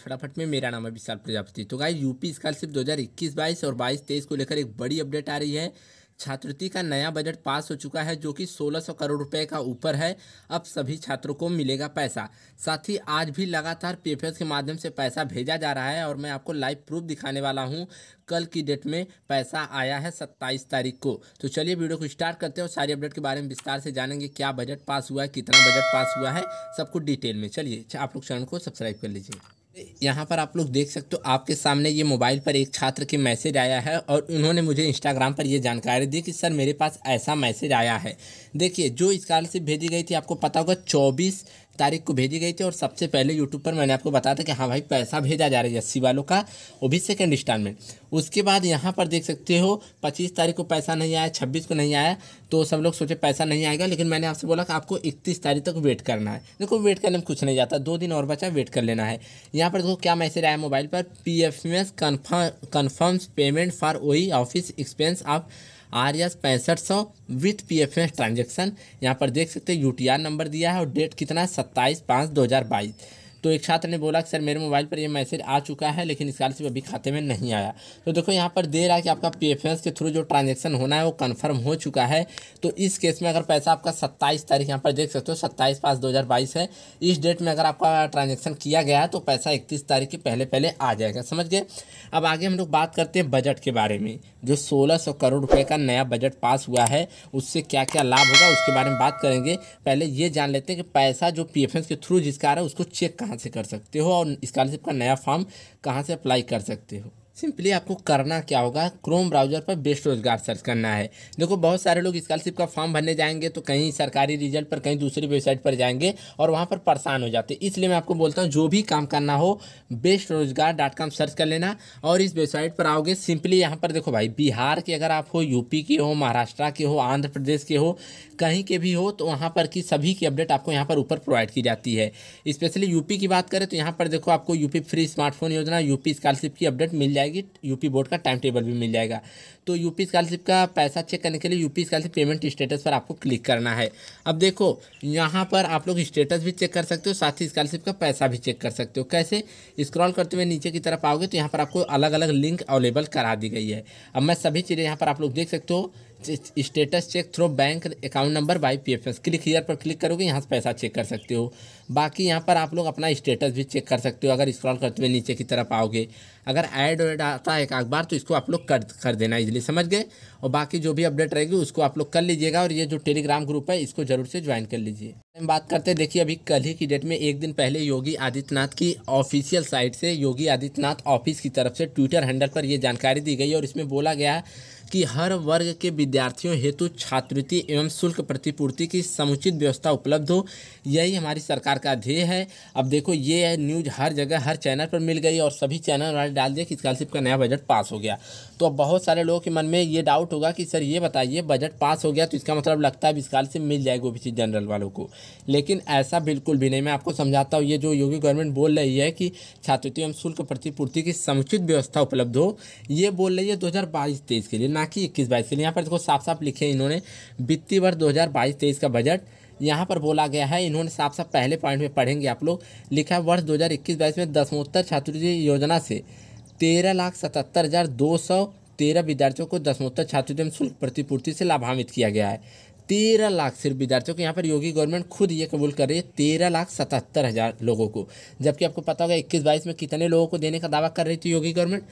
फटाफट में मेरा नाम है विशाल प्रजापति। तो गाइस यूपी स्कॉलरशिप 2021-22 और 22-23 को लेकर एक बड़ी अपडेट आ रही है। छात्रवृत्ति का नया बजट पास हो चुका है जो कि 1600 करोड़ रुपए का ऊपर है। अब सभी छात्रों को मिलेगा पैसा। साथ ही आज भी लगातार पीएफएमएस के माध्यम से पैसा भेजा जा रहा है और मैं आपको लाइव प्रूफ दिखाने वाला हूं। कल की डेट में पैसा आया है 27 तारीख को। तो चलिए वीडियो को स्टार्ट करते हैं और सारी अपडेट के बारे में विस्तार से जानेंगे। क्या बजट पास हुआ है, कितना बजट पास हुआ है, सब कुछ डिटेल में। चलिए आप लोग चैनल को सब्सक्राइब कर लीजिए। यहाँ पर आप लोग देख सकते हो, आपके सामने ये मोबाइल पर एक छात्र की मैसेज आया है और उन्होंने मुझे इंस्टाग्राम पर ये जानकारी दी कि सर मेरे पास ऐसा मैसेज आया है। देखिए, जो स्कॉलरशिप भेजी गई थी आपको पता होगा 24 तारीख को भेजी गई थी और सबसे पहले यूट्यूब पर मैंने आपको बताया था कि हाँ भाई पैसा भेजा जा रहा है एससी वालों का, वो भी सेकेंड इंस्टॉलमेंट। उसके बाद यहाँ पर देख सकते हो 25 तारीख को पैसा नहीं आया, 26 को नहीं आया, तो सब लोग सोचे पैसा नहीं आएगा, लेकिन मैंने आपसे बोला कि आपको 31 तारीख तक वेट करना है। देखो वेट करने में कुछ नहीं जाता, 2 दिन और बचा, वेट कर लेना है। यहाँ पर देखो क्या मैसेज आया मोबाइल पर, PFMS कन्फर्म्स पेमेंट फॉर ओई office expense of RS 6500 with PFMS transaction. यहाँ पर देख सकते हैं UTR नंबर दिया है और डेट कितना है 27/5/2022। तो एक छात्र ने बोला कि सर मेरे मोबाइल पर ये मैसेज आ चुका है लेकिन स्कॉलरशिप अभी खाते में नहीं आया। तो देखो यहाँ पर दे रहा है कि आपका PFMS के थ्रू जो ट्रांजेक्शन होना है वो कंफर्म हो चुका है। तो इस केस में अगर पैसा आपका 27 तारीख यहाँ पर देख सकते हो 27/5/2022 है, इस डेट में अगर आपका ट्रांजेक्शन किया गया है तो पैसा 31 तारीख के पहले पहले आ जाएगा। समझ गए। अब आगे हम लोग बात करते हैं बजट के बारे में। जो 1600 करोड़ रुपये का नया बजट पास हुआ है उससे क्या क्या लाभ होगा उसके बारे में बात करेंगे। पहले ये जान लेते हैं कि पैसा जो PFMS के थ्रू जिसका आ रहा है उसको चेक कहाँ से कर सकते हो और स्कॉलरशिप का नया फॉर्म कहाँ से अप्लाई कर सकते हो। सिंपली आपको करना क्या होगा, क्रोम ब्राउज़र पर बेस्ट रोजगार सर्च करना है। देखो बहुत सारे लोग स्कॉलरशिप का फॉर्म भरने जाएंगे तो कहीं सरकारी रिजल्ट पर, कहीं दूसरी वेबसाइट पर जाएंगे और वहां पर परेशान हो जाते हैं। इसलिए मैं आपको बोलता हूं जो भी काम करना हो bestrodozgar.com सर्च कर लेना और इस वेबसाइट पर आओगे। सिंपली यहाँ पर देखो भाई, बिहार के अगर आप हो, यूपी के हो, महाराष्ट्र के हो, आंध्र प्रदेश के हो, कहीं के भी हो, तो वहाँ पर की सभी की अपडेट आपको यहाँ पर ऊपर प्रोवाइड की जाती है। स्पेशली यूपी की बात करें तो यहाँ पर देखो आपको यूपी फ्री स्मार्टफोन योजना, यूपी स्कॉलरशिप की अपडेट मिल जाएगी, यूपी बोर्ड का टाइम टेबल भी मिल जाएगा। तो यूपी स्कॉलरशिप का पैसा चेक करने के लिए यूपी स्कॉलरशिप पेमेंट स्टेटस पर आपको क्लिक करना है। अब देखो यहाँ पर आप लोग स्टेटस भी चेक कर सकते हो, साथ ही स्कॉलरशिप का पैसा भी चेक कर सकते हो। कैसे, स्क्रॉल करते हुए नीचे की तरफ आओगे तो यहाँ पर आपको अलग अलग लिंक अवेलेबल करा दी गई है। अब मैं सभी चीज़ें यहाँ पर आप लोग देख सकते हो। Status check through bank account number by PFMS, click here पर क्लिक करोगे यहाँ से पैसा चेक कर सकते हो। बाकी यहाँ पर आप लोग अपना स्टेटस भी चेक कर सकते हो अगर स्क्रॉल करते हुए नीचे की तरफ आओगे। अगर ऐड वेड आता है एक अखबार तो इसको आप लोग कर देना इजली, समझ गए। और बाकी जो भी अपडेट रहेगी उसको आप लोग कर लीजिएगा और ये जो टेलीग्राम ग्रुप है इसको जरूर से ज्वाइन कर लीजिए। हम बात करते हैं, देखिए अभी कल ही की डेट में एक दिन पहले योगी आदित्यनाथ की ऑफिशियल साइट से, योगी आदित्यनाथ ऑफिस की तरफ से ट्विटर हैंडल पर यह जानकारी दी गई और इसमें बोला गया कि हर वर्ग के विद्यार्थियों हेतु छात्रवृत्ति एवं शुल्क प्रतिपूर्ति की समुचित व्यवस्था उपलब्ध हो, यही हमारी सरकार का ध्येय है। अब देखो ये न्यूज़ हर जगह हर चैनल पर मिल गई और सभी चैनल वाले डाल दिए कि स्कॉलरशिप का नया बजट पास हो गया। तो अब बहुत सारे लोगों के मन में ये डाउट होगा कि सर ये बताइए बजट पास हो गया तो इसका मतलब लगता है स्कॉलरशिप मिल जाएगी ओबीसी जनरल वालों को, लेकिन ऐसा बिल्कुल भी नहीं। मैं आपको समझाता हूँ, ये जो योगी गवर्नमेंट बोल रही है कि छात्रवृत्ति एवं शुल्क प्रतिपूर्ति की समुचित व्यवस्था उपलब्ध हो, ये बोल रही है 2022-23 के लिए, ना कि 21-22 के लिए। यहाँ पर देखो साफ साफ लिखे इन्होंने वित्तीय वर्ष 2022-23 का बजट यहाँ पर बोला गया है। इन्होंने साफ साफ पहले पॉइंट में पढ़ेंगे आप लोग, लिखा वर्ष 2021-22 में दसमोत्तर छात्रवृत्ति योजना से 13,77,213 विद्यार्थियों को दसमोत्तर छात्रवृत्ति शुल्क प्रतिपूर्ति से लाभान्वित किया गया है। 13 लाख सिर्फ विद्यार्थियों को यहाँ पर योगी गवर्नमेंट खुद ये कबूल कर रही है 13,77,000 लोगों को, जबकि आपको पता होगा 21-22 में कितने लोगों को देने का दावा कर रही थी योगी गवर्नमेंट,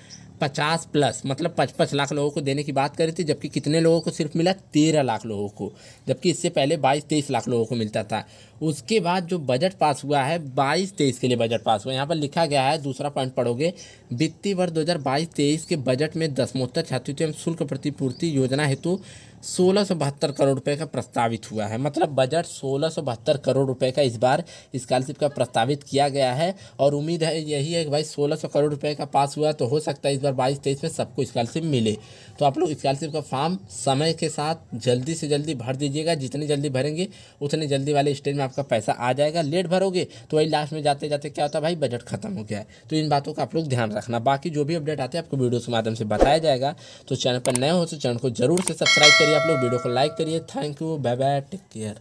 50+ मतलब 55 लाख लोगों को देने की बात कर रही थी, जबकि कितने लोगों को सिर्फ मिला 13 लाख लोगों को, जबकि इससे पहले 22-23 लाख लोगों को मिलता था। उसके बाद जो बजट पास हुआ है 22-23 के लिए बजट पास हुआ है, यहाँ पर लिखा गया है दूसरा पॉइंट पढ़ोगे, वित्तीय वर्ष 2022-23 के बजट में दसमोत्तर छात्रवृत्ति एवं शुल्क प्रतिपूर्ति योजना हेतु 1672 करोड़ रुपए का प्रस्तावित हुआ है। मतलब बजट 1672 करोड़ रुपए का इस बार स्कॉलरशिप का प्रस्तावित किया गया है और उम्मीद है यही है कि भाई 1600 करोड़ रुपए का पास हुआ तो हो सकता है इस बार 22-23 में सबको स्कॉलरशिप मिले। तो आप लोग स्कॉलरशिप का फॉर्म समय के साथ जल्दी से जल्दी भर दीजिएगा, जितनी जल्दी भरेंगे उतने जल्दी वाले स्टेज में आपका पैसा आ जाएगा। लेट भरोगे तो वही लास्ट में जाते जाते क्या होता है भाई बजट खत्म हो गया है। तो इन बातों का आप लोग ध्यान रखना। बाकी जो भी अपडेट आते हैं आपको वीडियो के माध्यम से बताया जाएगा। तो चैनल पर नए हो तो चैनल को जरूर से सब्सक्राइब करिए, आप लोग वीडियो को लाइक करिए। Thank you, bye bye, take care.